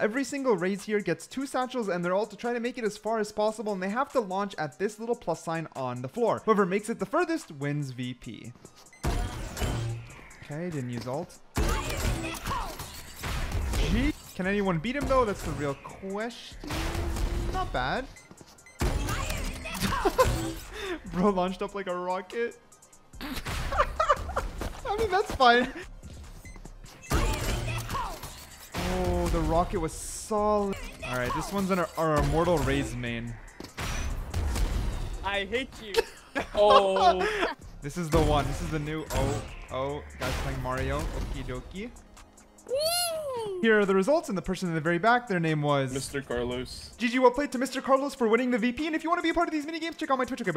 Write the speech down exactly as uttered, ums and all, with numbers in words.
Every single race here gets two satchels, and they're all to try to make it as far as possible, and they have to launch at this little plus sign on the floor. Whoever makes it the furthest wins V P. Okay, didn't use ult. Gee. Can anyone beat him though? That's the real question. Not bad. Bro launched up like a rocket. I mean, that's fine. Oh, the rocket was solid. Alright, this one's on our, our Immortal Raze main. I hate you. Oh. This is the one. This is the new. Oh, oh. Guys playing Mario. Okie dokie. Here are the results, and the person in the very back, their name was Mister Carlos. G G, well played to Mister Carlos for winning the V P. And if you want to be a part of these mini games, check out my Twitch account.